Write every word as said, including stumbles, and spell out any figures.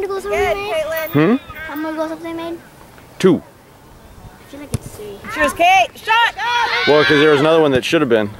many go something made? Hmm? How many go something made? Two. I feel like it's three. Cheers, Kate! Shot! Well, because there was another one that should have been.